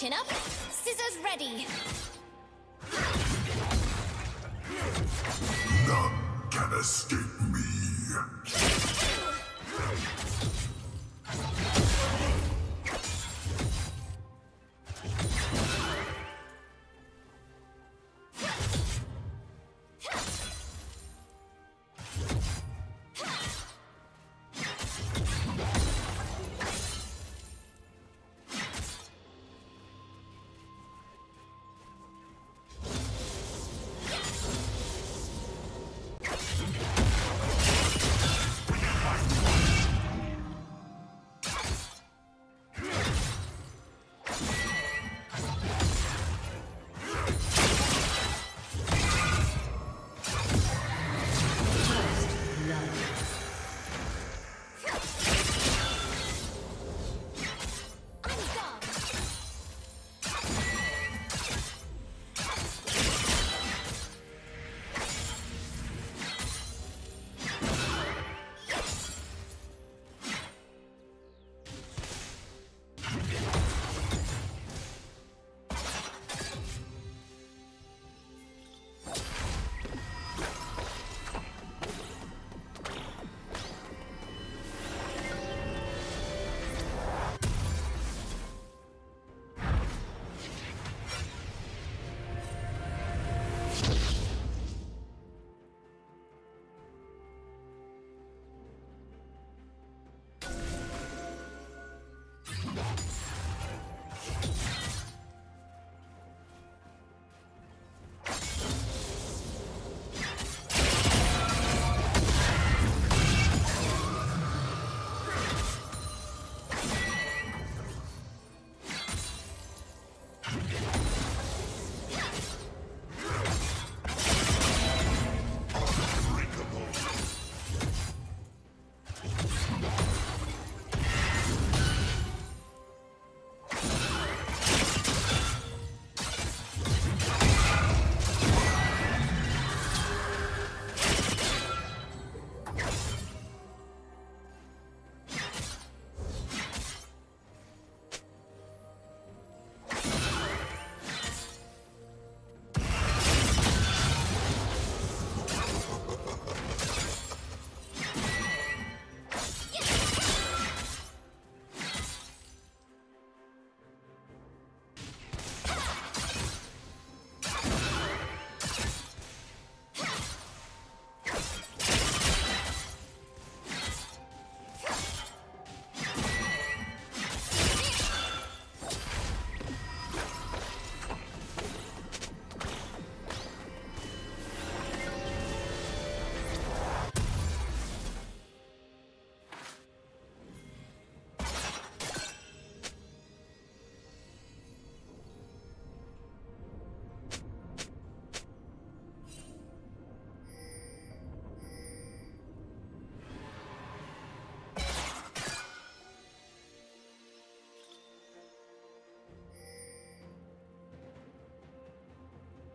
Chin up, scissors ready. None can escape me.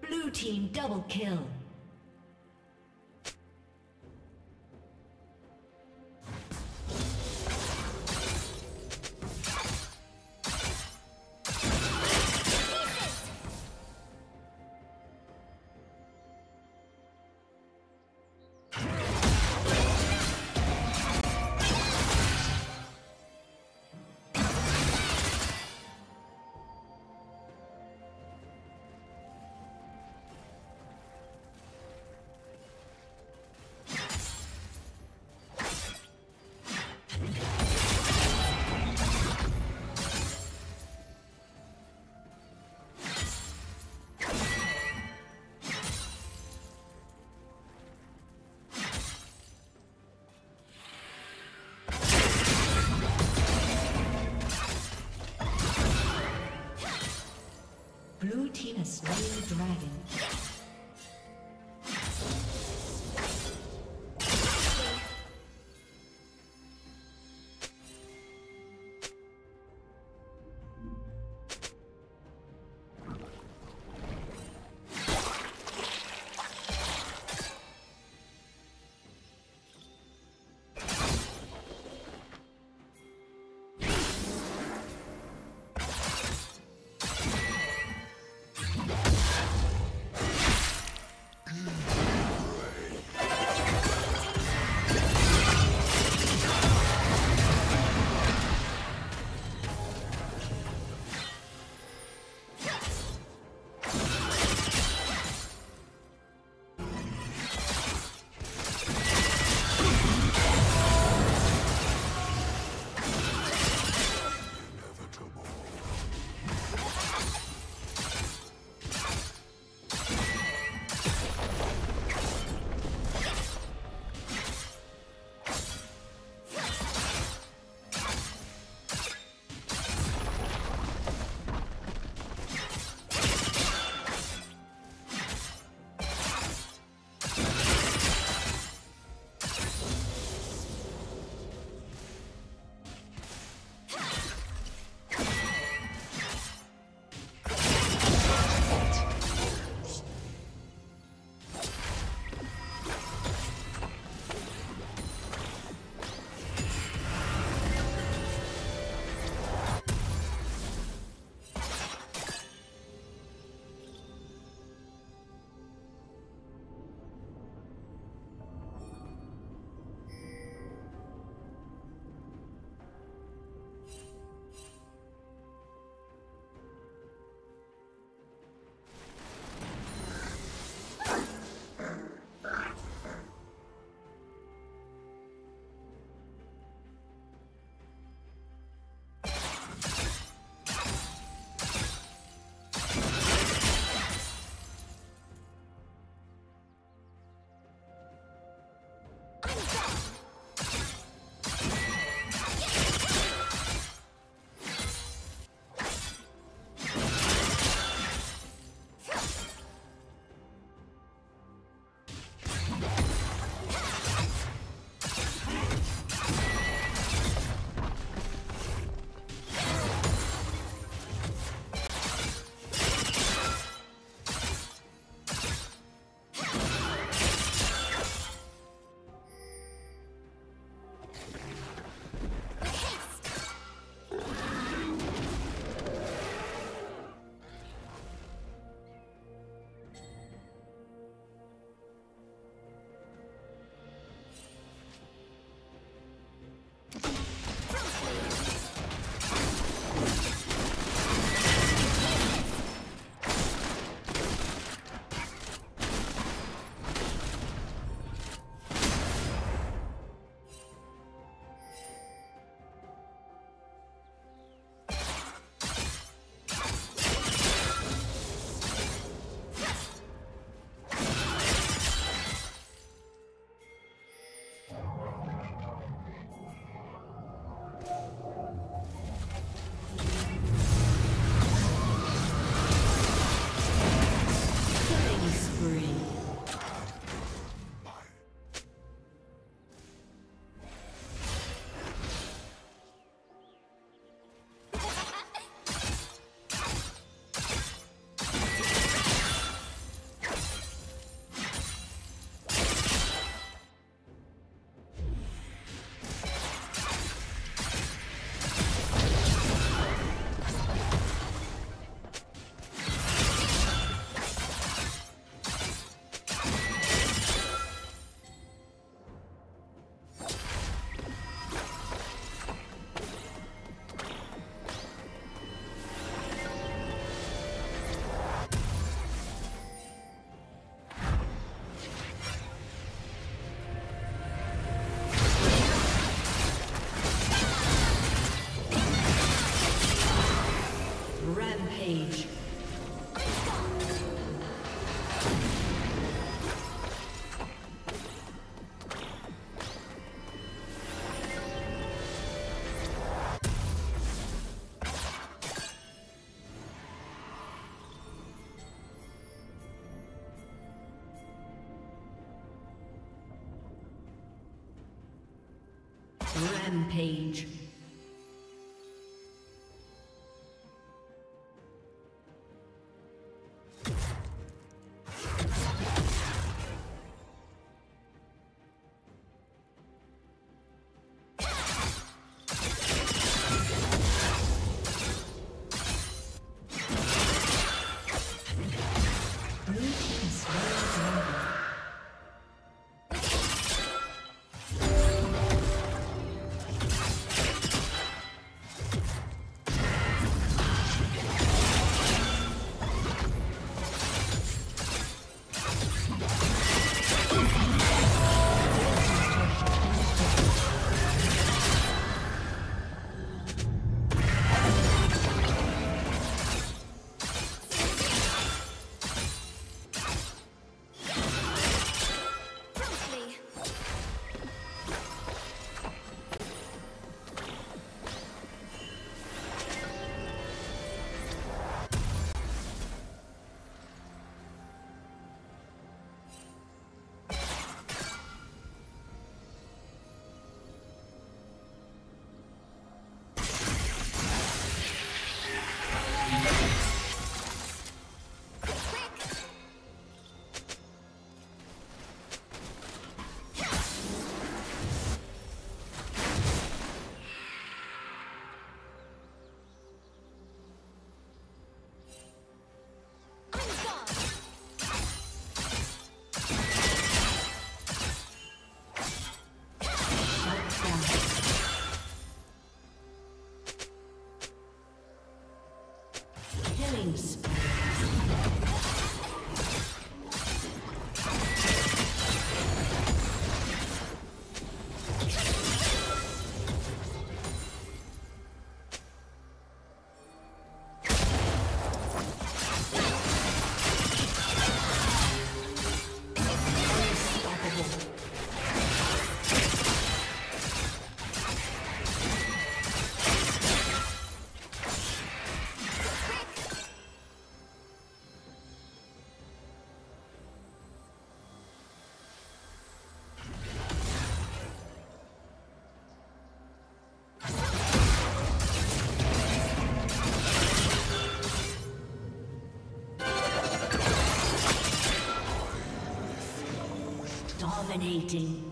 Blue team double kill. Dragon. Rampage. Dominating.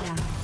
down.